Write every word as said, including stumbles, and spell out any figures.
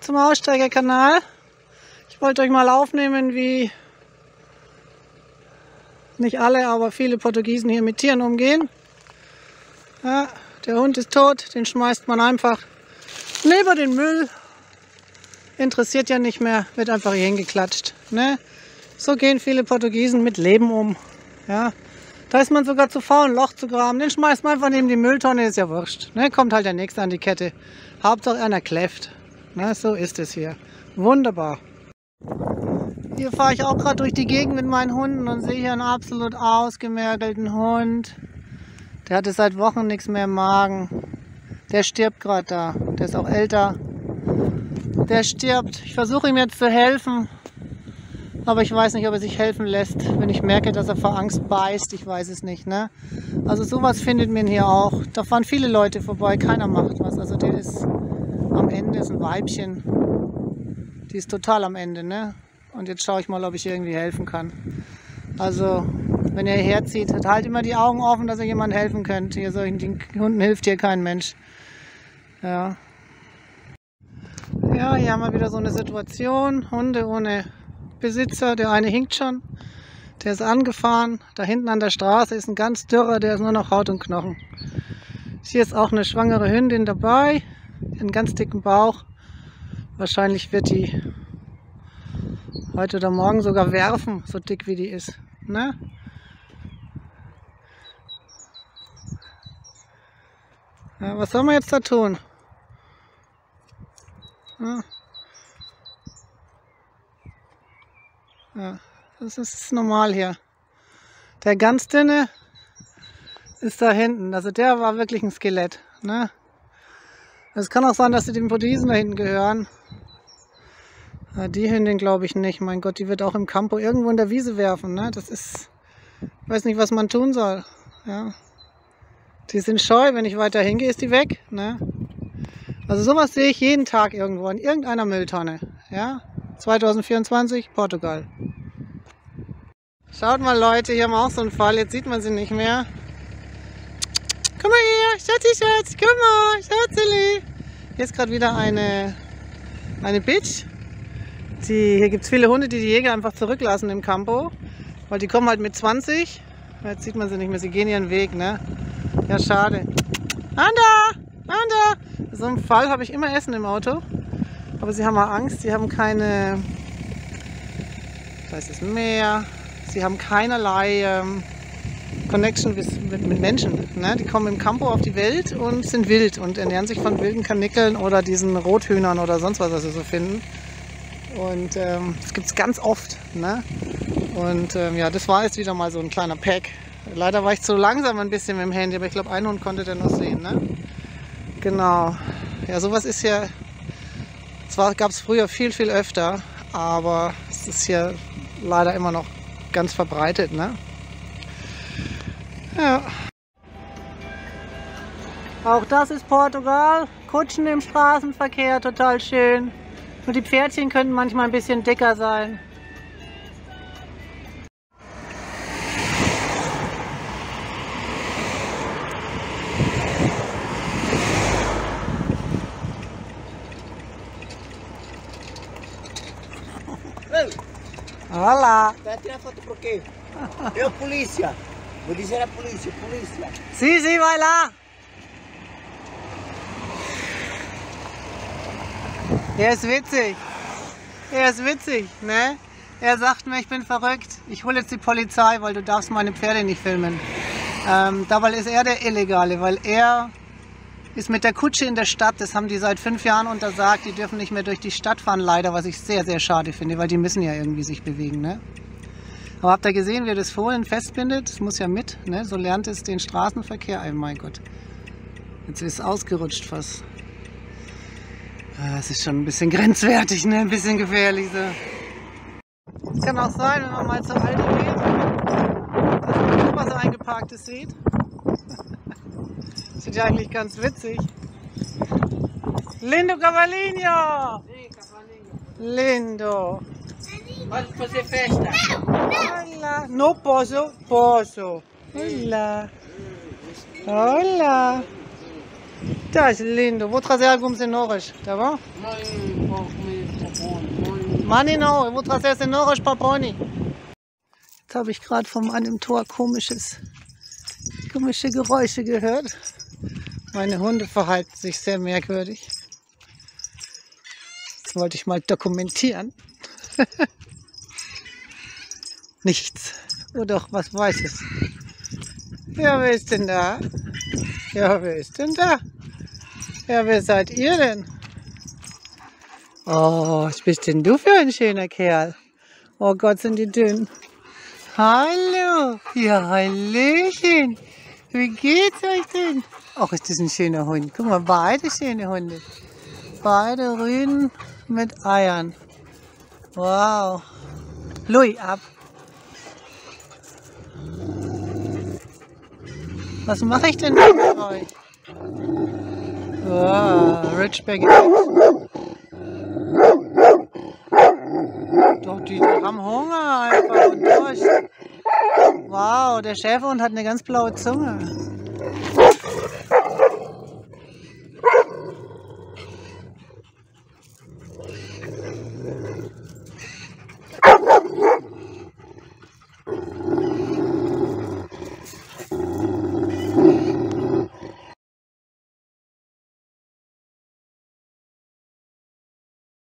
Zum Aussteigerkanal. Ich wollte euch mal aufnehmen, wie nicht alle, aber viele Portugiesen hier mit Tieren umgehen. Ja, der Hund ist tot, den schmeißt man einfach neben den Müll. Interessiert ja nicht mehr, wird einfach hier hingeklatscht. Ne? So gehen viele Portugiesen mit Leben um. Ja? Da ist man sogar zu faul, ein Loch zu graben, den schmeißt man einfach neben die Mülltonne, ist ja wurscht. Ne? Kommt halt der Nächste an die Kette. Hauptsache einer kläfft. Na, so ist es hier. Wunderbar. Hier fahre ich auch gerade durch die Gegend mit meinen Hunden und sehe hier einen absolut ausgemergelten Hund. Der hatte seit Wochen nichts mehr im Magen. Der stirbt gerade da. Der ist auch älter. Der stirbt. Ich versuche ihm jetzt zu helfen. Aber ich weiß nicht, ob er sich helfen lässt. Wenn ich merke, dass er vor Angst beißt, ich weiß es nicht. Ne? Also sowas findet man hier auch. Da fahren viele Leute vorbei. Keiner macht was. Also der ist... Am Ende ist ein Weibchen, die ist total am Ende, ne? Und jetzt schaue ich mal, ob ich ihr irgendwie helfen kann. Also, wenn ihr hierher zieht, halt immer die Augen offen, dass ihr jemandem helfen könnt. Hier solchen Hunden hilft hier kein Mensch. Ja. Ja, hier haben wir wieder so eine Situation. Hunde ohne Besitzer, der eine hinkt schon, der ist angefahren. Da hinten an der Straße ist ein ganz dürrer, der ist nur noch Haut und Knochen. Hier ist auch eine schwangere Hündin dabei. Einen ganz dicken Bauch. Wahrscheinlich wird die heute oder morgen sogar werfen, so dick wie die ist. Ne? Ja, was soll man jetzt da tun? Ja. Ja, das ist normal hier. Der ganz dünne ist da hinten. Also der war wirklich ein Skelett. Ne? Es kann auch sein, dass sie den Portugiesen da hinten gehören. Ja, die Hündin glaube ich nicht. Mein Gott, die wird auch im Campo irgendwo in der Wiese werfen. Ne? Das ist... Ich weiß nicht, was man tun soll. Ja. Die sind scheu. Wenn ich weiter hingehe, ist die weg. Ne? Also sowas sehe ich jeden Tag irgendwo in irgendeiner Mülltonne. Ja? zwanzig vierundzwanzig, Portugal. Schaut mal, Leute, hier haben wir auch so einen Fall. Jetzt sieht man sie nicht mehr. Guck mal hier, Schatzi, Schatz, guck mal, Schatzeli. Hier ist gerade wieder eine, eine Bitch. Die, hier gibt es viele Hunde, die die Jäger einfach zurücklassen im Campo. Weil die kommen halt mit zwanzig. Jetzt sieht man sie nicht mehr, sie gehen ihren Weg, ne? Ja, schade. Anda, Anda. In so einem Fall habe ich immer Essen im Auto. Aber sie haben mal Angst, sie haben keine... Da ist das Meer. Sie haben keinerlei... Ähm, Connection mit, mit Menschen. Ne? Die kommen im Campo auf die Welt und sind wild und ernähren sich von wilden Karnickeln oder diesen Rothühnern oder sonst was, was sie so finden. Und ähm, das gibt es ganz oft. Ne? Und ähm, ja, das war jetzt wieder mal so ein kleiner Pack. Leider war ich zu langsam ein bisschen mit dem Handy, aber ich glaube, ein Hund konnte der noch sehen. Ne? Genau. Ja, sowas ist ja... Zwar gab es früher viel, viel öfter, aber es ist hier leider immer noch ganz verbreitet. Ne? Ja. Auch das ist Portugal. Kutschen im Straßenverkehr, total schön. Und die Pferdchen könnten manchmal ein bisschen dicker sein. Hola! Eu polícia! Vou dizer à polícia, polícia. Sim, sim, vai lá. Er ist witzig. Er ist witzig, ne? Er sagt mir, ich bin verrückt. Ich hole jetzt die Polizei, weil du darfst meine Pferde nicht filmen. Ähm, dabei ist er der Illegale, weil er ist mit der Kutsche in der Stadt. Das haben die seit fünf Jahren untersagt. Die dürfen nicht mehr durch die Stadt fahren, leider, was ich sehr, sehr schade finde, weil die müssen ja irgendwie sich bewegen, ne? Aber habt ihr gesehen, wie er das Fohlen festbindet? Das muss ja mit, ne? So lernt es den Straßenverkehr ein, mein Gott. Jetzt ist es ausgerutscht fast. Das ist schon ein bisschen grenzwertig, ne? Ein bisschen gefährlich. Es so. Kann auch sein, wenn man mal zur Alte geht, dass man immer so eingeparktes sieht. Das ist ja eigentlich ganz witzig. Lindo Cavalinho! Lindo! Pode fazer festa. Olá. Não posso, posso. Olá. Olá. Tá lindo. Vou trazer algumas cenouras, tá bom? Mãe, vou comer Paproni. Mani, não, eu vou trazer cenouras, Paproni. Jetzt habe ich gerade von einem Tor komisches, komische Geräusche gehört. Meine Hunde verhalten sich sehr merkwürdig. Das wollte ich mal dokumentieren. Nichts. Oh doch, was Weißes. Ja, wer ist denn da? Ja, wer ist denn da? Ja, wer seid ihr denn? Oh, was bist denn du für ein schöner Kerl? Oh Gott, sind die dünn. Hallo. Ja, hallöchen. Wie geht's euch denn? Ach, ist das ein schöner Hund. Guck mal, beide schöne Hunde. Beide Rüden mit Eiern. Wow. Lui, ab. Was mache ich denn mit euch? Wow, Ridgeback. Doch, die haben Hunger einfach und Durst. Wow, der Schäferhund hat eine ganz blaue Zunge.